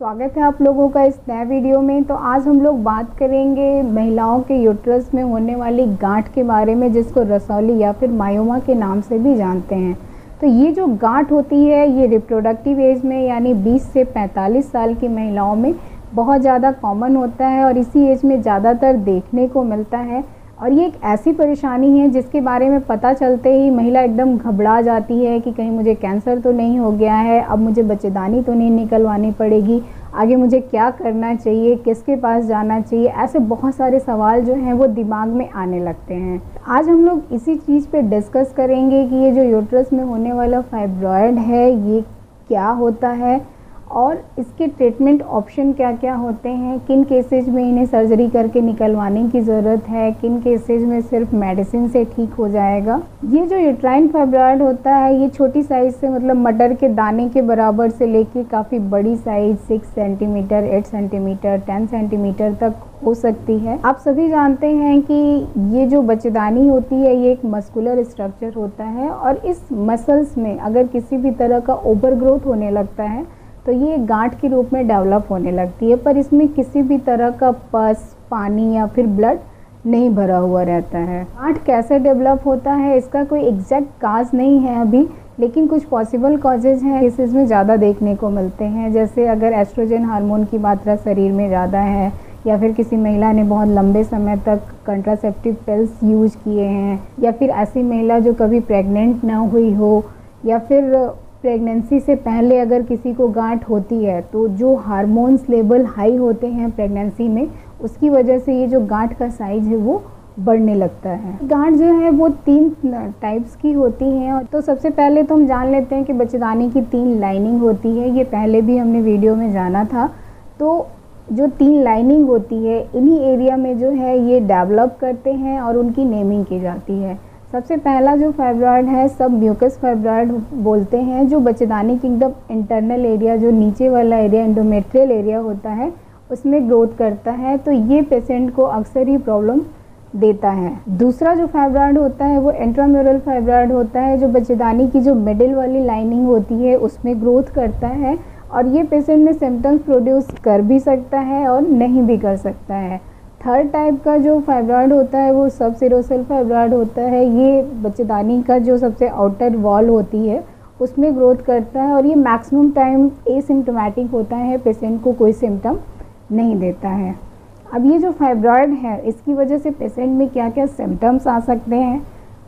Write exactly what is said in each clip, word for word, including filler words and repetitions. स्वागत है आप लोगों का इस नए वीडियो में। तो आज हम लोग बात करेंगे महिलाओं के यूट्रस में होने वाली गांठ के बारे में, जिसको रसौली या फिर मायोमा के नाम से भी जानते हैं। तो ये जो गांठ होती है ये रिप्रोडक्टिव एज में यानी बीस से पैंतालीस साल की महिलाओं में बहुत ज़्यादा कॉमन होता है और इसी एज में ज़्यादातर देखने को मिलता है। और ये एक ऐसी परेशानी है जिसके बारे में पता चलते ही महिला एकदम घबरा जाती है कि कहीं मुझे कैंसर तो नहीं हो गया है, अब मुझे बच्चेदानी तो नहीं निकलवानी पड़ेगी, आगे मुझे क्या करना चाहिए, किसके पास जाना चाहिए, ऐसे बहुत सारे सवाल जो हैं वो दिमाग में आने लगते हैं। आज हम लोग इसी चीज़ पे डिस्कस करेंगे कि ये जो यूट्रस में होने वाला फाइब्रॉयड है ये क्या होता है और इसके ट्रीटमेंट ऑप्शन क्या क्या होते हैं, किन केसेज में इन्हें सर्जरी करके निकलवाने की ज़रूरत है, किन केसेज में सिर्फ मेडिसिन से ठीक हो जाएगा। ये जो यूट्राइन फाइब्रॉयड होता है ये छोटी साइज़ से मतलब मटर के दाने के बराबर से लेके काफ़ी बड़ी size six centimetre eight centimetre ten centimetre तक हो सकती है। आप सभी जानते हैं कि ये जो बच्चेदानी होती है ये एक मस्कुलर स्ट्रक्चर होता है और इस मसल्स में अगर किसी भी तरह का ओवर ग्रोथ होने लगता है तो ये गांठ के रूप में डेवलप होने लगती है, पर इसमें किसी भी तरह का पस, पानी या फिर ब्लड नहीं भरा हुआ रहता है। गांठ कैसे डेवलप होता है इसका कोई एग्जैक्ट काज नहीं है अभी, लेकिन कुछ पॉसिबल कॉजेज हैं केसेस में ज़्यादा देखने को मिलते हैं। जैसे अगर एस्ट्रोजन हार्मोन की मात्रा शरीर में ज़्यादा है या फिर किसी महिला ने बहुत लंबे समय तक कंट्रासेप्टिव पिल्स यूज किए हैं, या फिर ऐसी महिला जो कभी प्रेग्नेंट ना हुई हो, या फिर प्रेगनेंसी से पहले अगर किसी को गांठ होती है तो जो हार्मोन्स लेवल हाई होते हैं प्रेगनेंसी में उसकी वजह से ये जो गांठ का साइज है वो बढ़ने लगता है। गांठ जो है वो तीन टाइप्स की होती हैं। तो सबसे पहले तो हम जान लेते हैं कि बच्चेदानी की तीन लाइनिंग होती है, ये पहले भी हमने वीडियो में जाना था। तो जो तीन लाइनिंग होती है इन्हीं एरिया में जो है ये डेवलप करते हैं और उनकी नेमिंग की जाती है। सबसे पहला जो फाइब्रॉयड है सब म्यूकस फाइब्रॉयड बोलते हैं, जो बच्चेदानी की एकदम इंटरनल एरिया जो नीचे वाला एरिया एंडोमेट्रियल एरिया होता है उसमें ग्रोथ करता है। तो ये पेशेंट को अक्सर ही प्रॉब्लम देता है। दूसरा जो फाइब्रॉयड होता है वो इंट्राम्यूरल फाइब्रॉयड होता है, जो बच्चेदानी की जो मिडिल वाली लाइनिंग होती है उसमें ग्रोथ करता है और ये पेशेंट में सिम्टम्स प्रोड्यूस कर भी सकता है और नहीं भी कर सकता है। थर्ड टाइप का जो फाइब्रॉयड होता है वो सबसेरोसल फाइब्रॉयड होता है, ये बच्चेदानी का जो सबसे आउटर वॉल होती है उसमें ग्रोथ करता है और ये मैक्सिमम टाइम एसिम्प्टोमेटिक होता है, पेशेंट को कोई सिम्टम नहीं देता है। अब ये जो फाइब्रॉयड है इसकी वजह से पेशेंट में क्या क्या सिम्टम्स आ सकते हैं।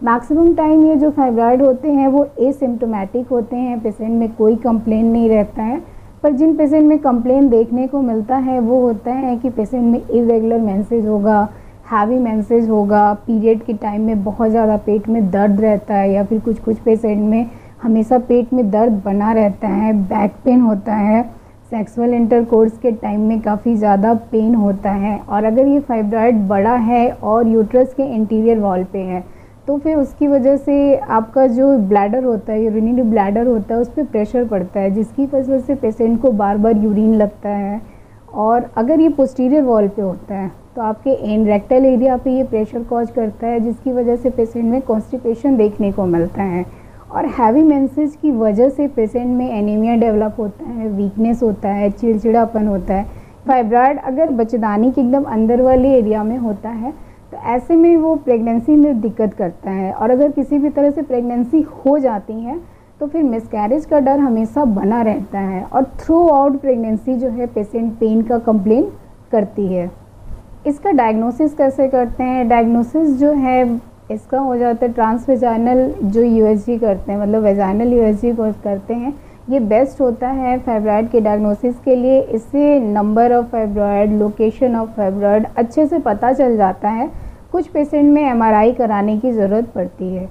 मैक्सिमम टाइम ये जो फाइब्रॉयड होते हैं वो एसिम्प्टोमेटिक होते हैं, पेशेंट में कोई कंप्लेन नहीं रहता है, पर जिन पेशेंट में कंप्लेन देखने को मिलता है वो होता है कि पेशेंट में इरेगुलर मेंसेज होगा, हैवी मेंसेज होगा, पीरियड के टाइम में बहुत ज़्यादा पेट में दर्द रहता है, या फिर कुछ कुछ पेशेंट में हमेशा पेट में दर्द बना रहता है, बैक पेन होता है, सेक्सुअल इंटरकोर्स के टाइम में काफ़ी ज़्यादा पेन होता है। और अगर ये फाइब्रॉयड बड़ा है और यूट्रस के इंटीरियर वॉल पे है तो फिर उसकी वजह से आपका जो ब्लैडर होता है यूरिनरी ब्लैडर होता है उस पर प्रेशर पड़ता है, जिसकी वजह से पेशेंट को बार बार यूरिन लगता है। और अगर ये पोस्टीरियर वॉल पे होता है तो आपके एन रेक्टल एरिया पे ये प्रेशर कॉज करता है, जिसकी वजह से पेशेंट में कॉन्स्टिपेशन देखने को मिलता है। और हैवी मेंसेज की वजह से पेशेंट में एनीमिया डेवलप होता है, वीकनेस होता है, चिड़चिड़ापन होता है। फाइब्रॉयड अगर बच्चेदानी के एकदम अंदर वाले एरिया में होता है तो ऐसे में वो प्रेगनेंसी में दिक्कत करता है, और अगर किसी भी तरह से प्रेगनेंसी हो जाती है तो फिर मिसकैरेज का डर हमेशा बना रहता है और थ्रू आउट प्रेगनेंसी जो है पेशेंट पेन का कंप्लेन करती है। इसका डायग्नोसिस कैसे करते हैं? डायग्नोसिस जो है इसका हो जाता है ट्रांसवेजाइनल जो यूएसजी करते हैं, मतलब वेजाइनल यूएसजी करते हैं, ये बेस्ट होता है फाइब्रॉयड के डायग्नोसिस के लिए। इससे number of fibroid, location of fibroid अच्छे से पता चल जाता है। कुछ पेशेंट में एमआरआई कराने की ज़रूरत पड़ती है।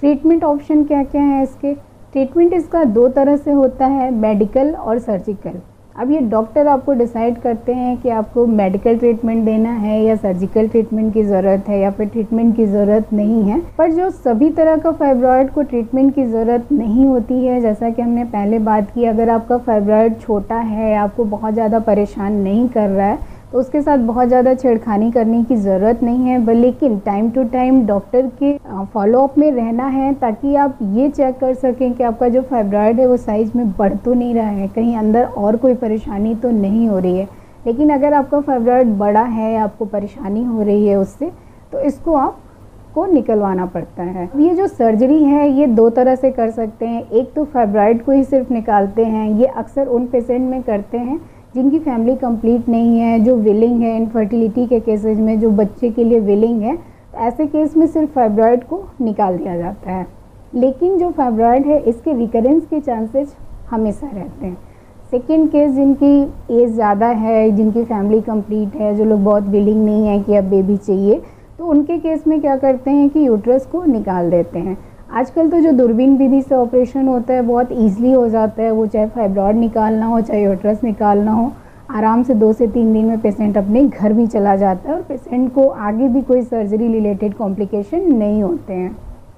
ट्रीटमेंट ऑप्शन क्या क्या है इसके? ट्रीटमेंट इसका दो तरह से होता है, मेडिकल और सर्जिकल। अब ये डॉक्टर आपको डिसाइड करते हैं कि आपको मेडिकल ट्रीटमेंट देना है या सर्जिकल ट्रीटमेंट की ज़रूरत है या फिर ट्रीटमेंट की ज़रूरत नहीं है। पर जो सभी तरह का फाइब्रॉयड को ट्रीटमेंट की ज़रूरत नहीं होती है, जैसा कि हमने पहले बात की, अगर आपका फाइब्रॉयड छोटा है, आपको बहुत ज़्यादा परेशान नहीं कर रहा है तो उसके साथ बहुत ज़्यादा छेड़खानी करने की ज़रूरत नहीं है, लेकिन टाइम टू टाइम डॉक्टर के फॉलोअप में रहना है ताकि आप ये चेक कर सकें कि आपका जो फाइब्रॉयड है वो साइज़ में बढ़ तो नहीं रहा है, कहीं अंदर और कोई परेशानी तो नहीं हो रही है। लेकिन अगर आपका फाइब्रॉयड बड़ा है, आपको परेशानी हो रही है उससे, तो इसको आप को निकलवाना पड़ता है। ये जो सर्जरी है ये दो तरह से कर सकते हैं। एक तो फाइब्रॉयड को ही सिर्फ निकालते हैं, ये अक्सर उन पेशेंट में करते हैं जिनकी फैमिली कंप्लीट नहीं है, जो विलिंग है इनफर्टिलिटी के केसेज में, जो बच्चे के लिए विलिंग है, तो ऐसे केस में सिर्फ फाइब्रॉयड को निकाल दिया जाता है। लेकिन जो फाइब्रॉयड है इसके रिकरेंस के चांसेस हमेशा रहते हैं। सेकेंड केस जिनकी एज ज़्यादा है, जिनकी फैमिली कंप्लीट है, जो लोग बहुत विलिंग नहीं है कि अब बेबी चाहिए, तो उनके केस में क्या करते हैं कि यूट्रस को निकाल देते हैं। आजकल तो जो दूरबीन विधि से ऑपरेशन होता है बहुत ईजिली हो जाता है, वो चाहे फाइब्रॉयड निकालना हो चाहे यूट्रस निकालना हो, आराम से दो से तीन दिन में पेशेंट अपने घर भी चला जाता है और पेशेंट को आगे भी कोई सर्जरी रिलेटेड कॉम्प्लिकेशन नहीं होते हैं।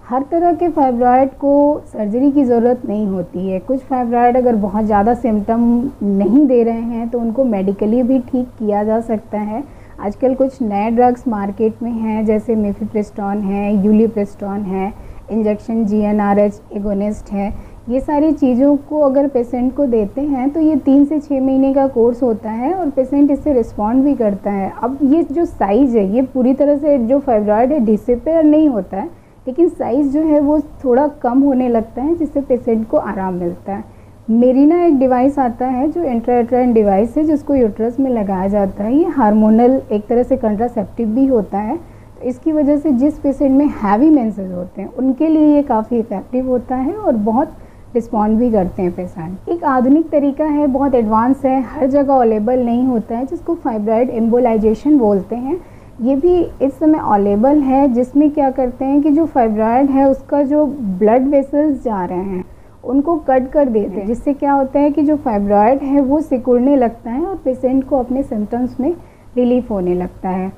हर तरह के फाइब्रॉयड को सर्जरी की ज़रूरत नहीं होती है। कुछ फाइब्रॉयड अगर बहुत ज़्यादा सिम्टम नहीं दे रहे हैं तो उनको मेडिकली भी ठीक किया जा सकता है। आजकल कुछ नए ड्रग्स मार्केट में हैं, जैसे मेफिप्रिस्टॉन है, यूलिप्रिस्टॉन है, injection G N R H agonist है। ये सारी चीज़ों को अगर पेशेंट को देते हैं तो ये तीन से छः महीने का कोर्स होता है और पेशेंट इससे रिस्पॉन्ड भी करता है। अब ये जो साइज़ है ये पूरी तरह से जो फाइब्रॉयड है डिसअपीयर नहीं होता है, लेकिन साइज़ जो है वो थोड़ा कम होने लगता है, जिससे पेशेंट को आराम मिलता है। मेरीना एक डिवाइस आता है जो इंट्रायूट्राइन डिवाइस है, जिसको यूट्रस में लगाया जाता है। ये हार्मोनल एक तरह से कंट्रासेप्टिव भी होता है, तो इसकी वजह से जिस पेशेंट में हैवी मेंसेस होते हैं उनके लिए ये काफ़ी इफेक्टिव होता है और बहुत रिस्पॉन्ड भी करते हैं पेशेंट। एक आधुनिक तरीका है, बहुत एडवांस है, हर जगह अवेलेबल नहीं होता है, जिसको फाइब्रॉयड एम्बोलाइजेशन बोलते हैं। ये भी इस समय अवेलेबल है, जिसमें क्या करते हैं कि जो फाइब्रॉयड है उसका जो ब्लड वेसल्स जा रहे हैं उनको कट कर देते हैं, जिससे क्या होता है कि जो फाइब्रॉयड है वो सिकुड़ने लगता है और पेशेंट को अपने सिम्टम्स में रिलीफ होने लगता है।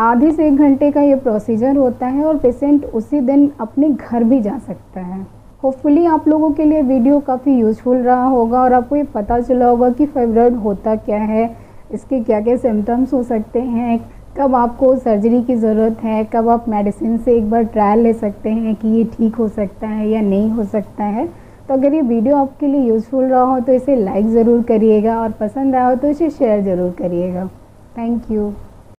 आधे से एक घंटे का ये प्रोसीजर होता है और पेशेंट उसी दिन अपने घर भी जा सकता है। होपफुली आप लोगों के लिए वीडियो काफ़ी यूजफुल रहा होगा और आपको ये पता चला होगा कि फाइब्रॉयड होता क्या है, इसके क्या क्या सिम्टम्स हो सकते हैं, कब आपको सर्जरी की ज़रूरत है, कब आप मेडिसिन से एक बार ट्रायल ले सकते हैं कि ये ठीक हो सकता है या नहीं हो सकता है। तो अगर ये वीडियो आपके लिए यूज़फुल रहा हो तो इसे लाइक ज़रूर करिएगा और पसंद आया हो तो इसे शेयर ज़रूर करिएगा। Thank you.